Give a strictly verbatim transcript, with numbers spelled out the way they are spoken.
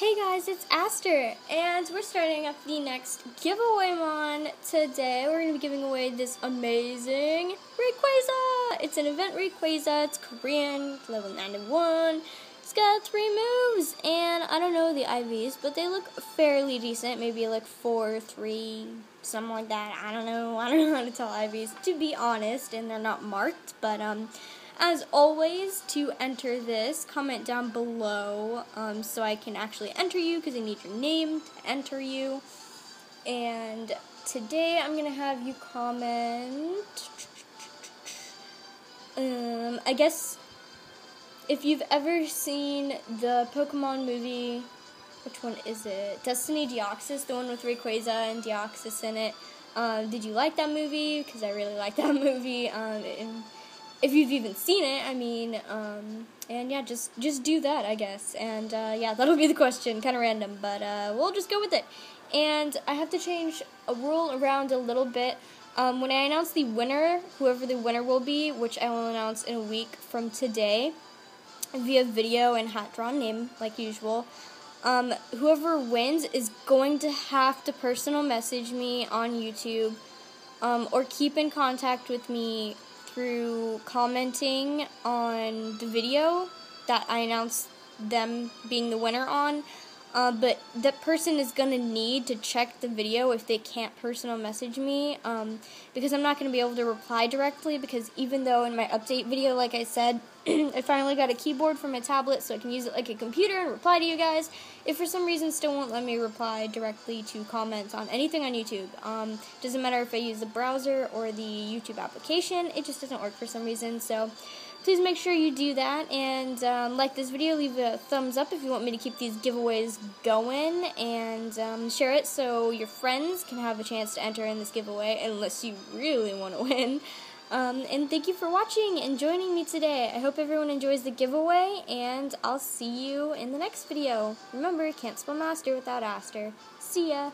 Hey guys, it's Aster, and we're starting up the next giveaway mon. Today we're going to be giving away this amazing Rayquaza. It's an event Rayquaza, it's Korean, level ninety-one, it's got three moves, and I don't know the I Vs, but they look fairly decent, maybe like four, three, something like that. I don't know, I don't know how to tell I Vs, to be honest, and they're not marked, but um... as always, to enter this, comment down below um, so I can actually enter you, because I need your name to enter you. And today I'm going to have you comment, um, I guess, if you've ever seen the Pokemon movie, which one is it? Destiny Deoxys, the one with Rayquaza and Deoxys in it. Um, did you like that movie? Because I really like that movie. Um, and if you've even seen it, I mean, um, and yeah, just, just do that, I guess, and, uh, yeah, that'll be the question, kind of random, but, uh, we'll just go with it. And I have to change a rule around a little bit. Um, when I announce the winner, whoever the winner will be, which I will announce in a week from today, via video and hat-drawn name, like usual, um, whoever wins is going to have to personal message me on YouTube, um, or keep in contact with me through commenting on the video that I announced them being the winner on, uh, but that person is going to need to check the video if they can't personal message me, um, because I'm not going to be able to reply directly, because even though in my update video, like I said, I finally got a keyboard for my tablet so I can use it like a computer and reply to you guys, it for some reason still won't let me reply directly to comments on anything on YouTube. Um, doesn't matter if I use the browser or the YouTube application, it just doesn't work for some reason, so please make sure you do that, and um, like this video, leave a thumbs up if you want me to keep these giveaways going, and um, share it so your friends can have a chance to enter in this giveaway, unless you really want to win. Um, and thank you for watching and joining me today. I hope everyone enjoys the giveaway, and I'll see you in the next video. Remember, can't spell master without Aster. See ya!